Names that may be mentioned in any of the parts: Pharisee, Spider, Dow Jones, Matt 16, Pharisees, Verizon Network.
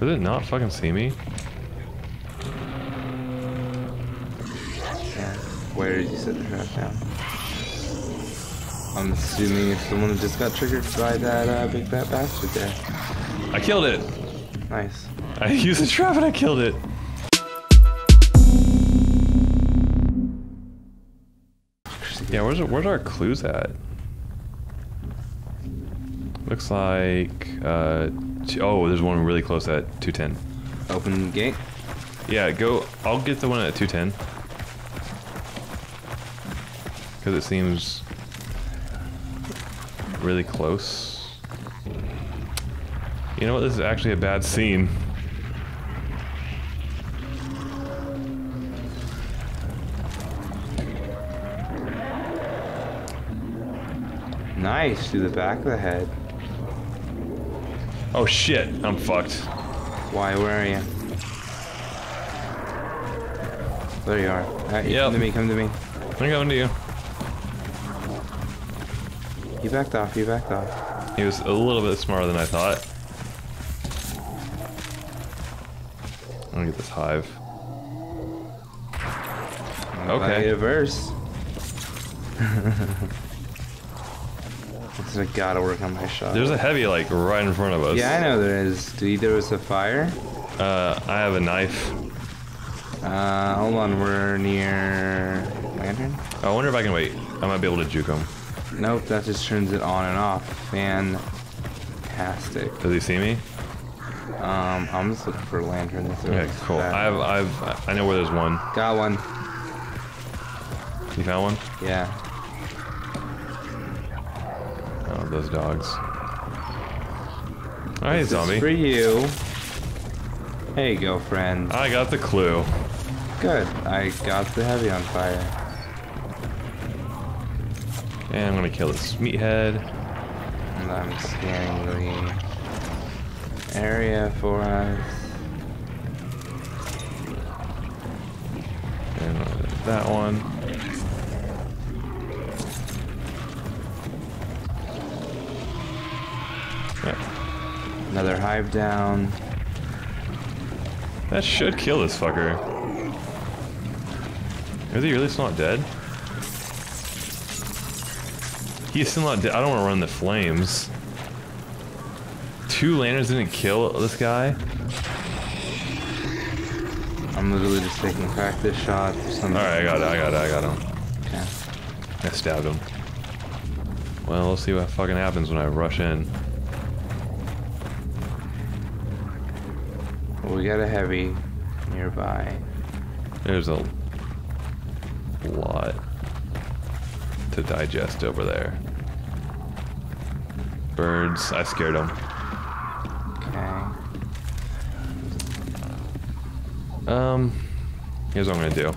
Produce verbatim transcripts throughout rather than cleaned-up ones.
Did it not fucking see me? Yeah. Where did you set the trap down? I'm assuming if someone just got triggered by that uh, big fat bastard there. I killed it! Nice. I used the trap and I killed it! Yeah, where's, where's our clues at? Looks like... Uh, oh, there's one really close at two ten. Open gate? Yeah, go... I'll get the one at two ten. Because it seems... really close. You know what? This is actually a bad scene. Nice, through the back of the head. Oh shit, I'm fucked. Why, where are you? There you are. Right, yeah. Come to me, come to me. I'm coming to you. You backed off, you backed off. He was a little bit smarter than I thought. I'm gonna get this hive. I'm okay. I get a verse. I gotta work on my shot. There's a heavy like right in front of us. Yeah, I know there is. Do you, there was a fire? Uh, I have a knife. Uh, hold on, we're near lantern. I wonder if I can wait. I might be able to juke him. Nope, that just turns it on and off. Fantastic. Does he see me? Um, I'm just looking for lanterns. Okay, cool. I've, I've, I know where there's one. Got one. You found one? Yeah. Oh, those dogs. All right, zombie. This is for you. There you go, friend. I got the clue. Good. I got the heavy on fire. And I'm gonna kill this meathead. And I'm scanning the area for us. And that one. Right. Another hive down. That should kill this fucker. Is he really still not dead? He's still not dead. I don't want to run the flames. Two lanterns didn't kill this guy. I'm literally just taking practice shots. Alright, I got it, I got it, I got him. Okay. I stabbed him. Well, let's see what fucking happens when I rush in. Well, we got a heavy nearby. There's a lot to digest over there. Birds, I scared them. Okay. Um, here's what I'm gonna do.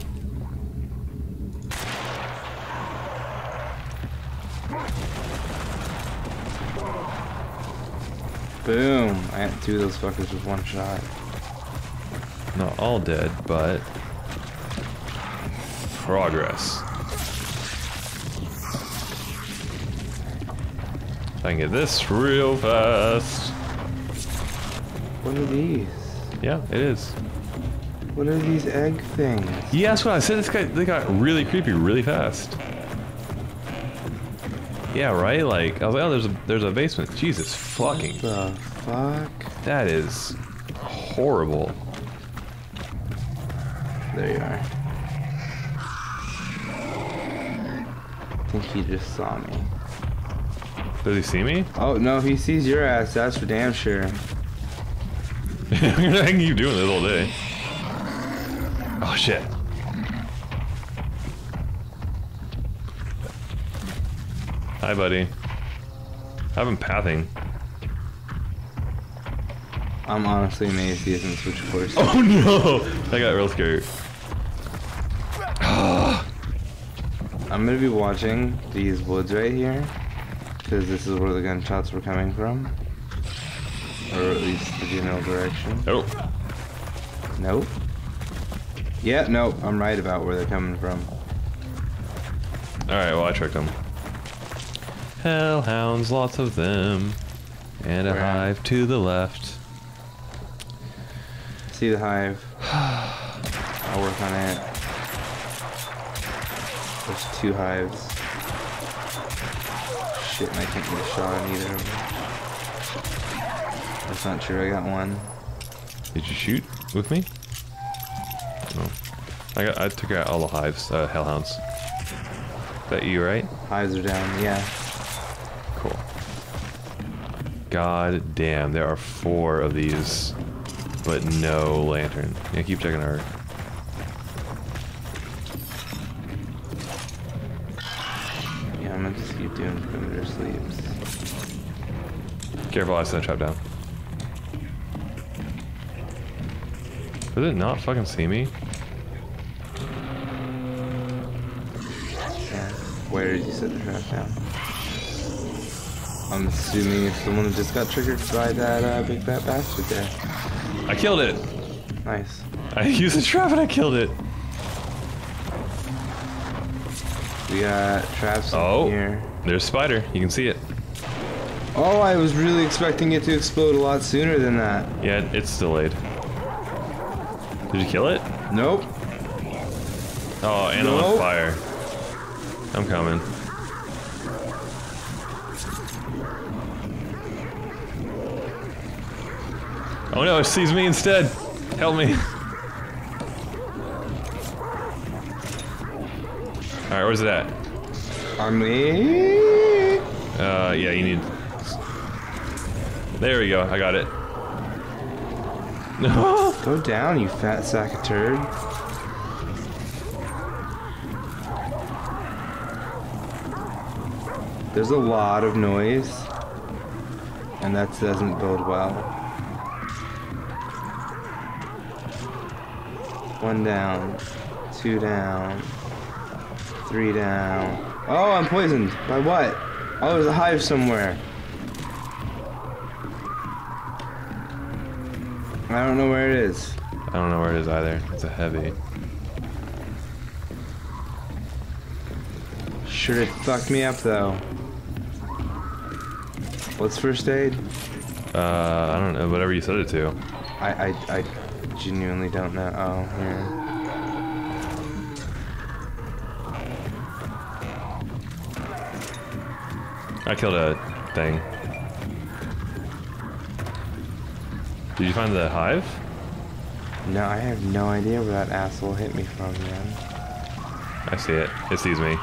Boom! I had two of those fuckers with one shot. Not all dead, but progress. I can get this real fast. What are these? Yeah, it is. What are these egg things? Yeah, that's what I said. This guy, they got really creepy really fast. Yeah, right? Like, I was like, oh, there's a, there's a basement. Jesus fucking. What the fuck? That is horrible. There you are. I think he just saw me. Does he see me? Oh, no, he sees your ass, that's for damn sure. I can keep doing this all day. Oh, shit. Hi, buddy. I've been pathing. I'm honestly amazed he hasn't switched course. Oh, no! I got real scared. I'm gonna be watching these woods right here. Because this is where the gunshots were coming from. Or at least the general direction. Nope. Nope. Yeah, nope. I'm right about where they're coming from. Alright, well, I tricked them. Hellhounds, lots of them. And a hive to the left. see the hive. I'll work on it. There's two hives. Shit, and I can't get a shot on either of them. That's not true, I got one. Did you shoot with me? No. I got, I took out all the hives, uh, hellhounds. Is that you, right? Hives are down, yeah. Cool. God damn, there are four of these, but no lantern. Yeah, keep checking our... Yeah, I'm gonna just keep doing perimeter sleeps. Careful, I set a trap down. Did it not fucking see me? Yeah. Where did you set the trap down? I'm assuming if someone just got triggered by that uh, big fat bastard there. I killed it! Nice. I used the trap and I killed it! We got traps oh, in here. Oh, there's Spider. You can see it. Oh, I was really expecting it to explode a lot sooner than that. Yeah, it's delayed. Did you kill it? Nope. Oh, and nope. I'm on fire. I'm coming. Oh no, it sees me instead! Help me! Alright, where's it at? On me? Uh, yeah, you need... There we go, I got it. No! Go down, you fat sack of turd. There's a lot of noise. And that doesn't bode well. One down, two down, three down. Oh, I'm poisoned. By what? Oh, there's a hive somewhere. I don't know where it is. I don't know where it is either. It's a heavy. Sure, it fucked me up though. What's first aid? Uh, I don't know. Whatever you set it to. I, I, I. Genuinely don't know. Oh, yeah. I killed a thing. Did you find the hive? No, I have no idea where that asshole hit me from, man. I see it. It sees me.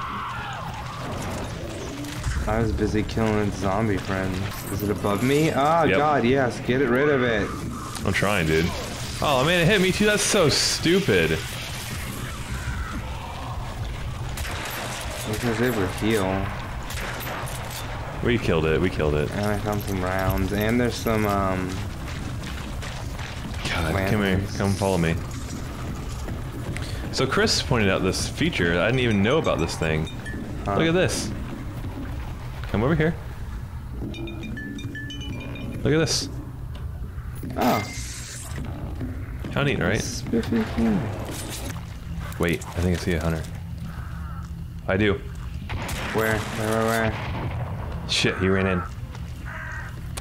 I was busy killing its zombie friends. Is it above me? Ah, oh, yep. God, yes. Get it rid of it. I'm trying, dude. Oh man, it hit me too. That's so stupid. Because they were heal. We killed it. We killed it. And I found some rounds. And there's some, um... God, lanterns. Come here. Come follow me. So Chris pointed out this feature. I didn't even know about this thing. Huh. Look at this. Come over here. Look at this. Oh. I need, right? Wait, I think I see a hunter. I do. Where? Where, where, where? Shit, he ran in.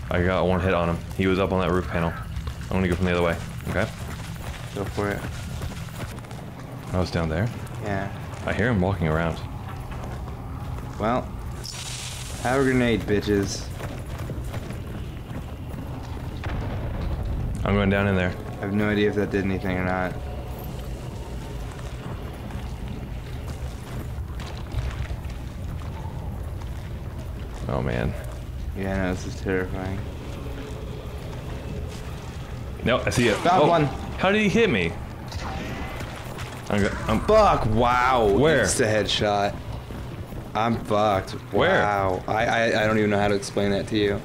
I got one hit on him. He was up on that roof panel. I'm gonna go from the other way, okay? Go for it. I was down there? Yeah. I hear him walking around. Well, have a grenade, bitches. I'm going down in there. I have no idea if that did anything or not. Oh man. Yeah, no, this is terrifying. No, I see it. Got oh, one. How did he hit me? I'm go I'm Fuck, wow. Where? It's a headshot. I'm fucked. Where? Wow. I, I, I don't even know how to explain that to you.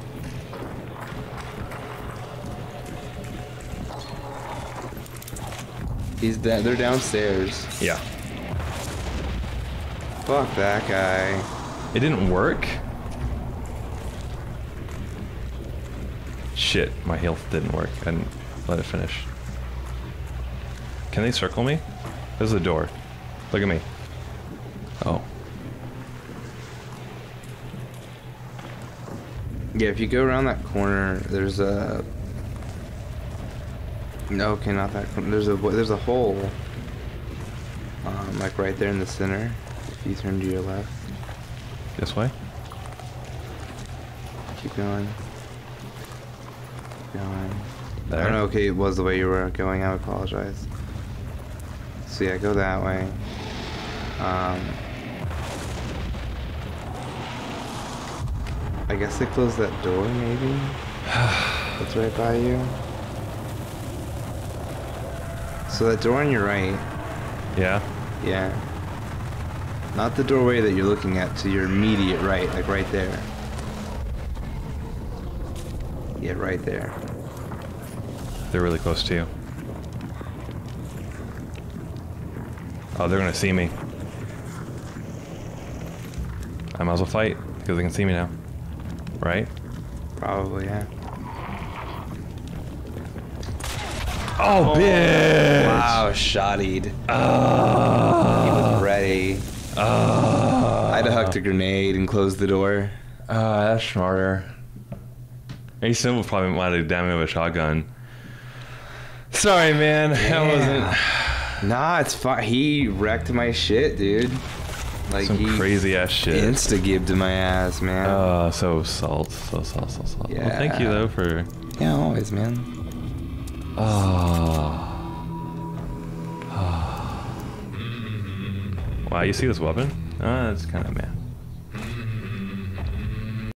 He's down. They're downstairs. Yeah. Fuck that guy. It didn't work. Shit, my health didn't work. I didn't let it finish. Can they circle me? There's a door. Look at me. Oh. Yeah, if you go around that corner, there's a. No, okay, not that. There's a there's a hole, um, like right there in the center. If you turn to your left. This way. Keep going. Keep going. There. I don't know. Okay, it was the way you were going. I apologize. So yeah, go that way. Um, I guess they closed that door, maybe. That's right by you. So that door on your right. Yeah. Yeah. Not the doorway that you're looking at, to your immediate right, like right there. Yeah, right there. They're really close to you. Oh, they're gonna see me. I might as well fight, because they can see me now. Right? Probably, yeah. Oh, oh, bitch! Wow, shottied. Uh, he was ready. Uh, I'd have hucked a grenade and closed the door. Uh, that's smarter. He still probably might have damn me with a shotgun. Sorry, man. Yeah. That wasn't... Nah, it's fine. He wrecked my shit, dude. Like some crazy-ass shit. Insta-gibbed to my ass, man. Oh, uh, so salt. So salt, so salt. Yeah. Well, thank you, though, for... Yeah, always, man. Oh. Oh. Wow, you see this weapon? Oh, that's kind of mad.